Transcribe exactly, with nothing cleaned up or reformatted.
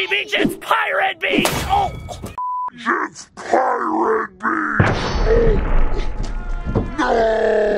Angry Beach, it's Pirate Beach! Oh! It's Pirate Beach! Oh! No!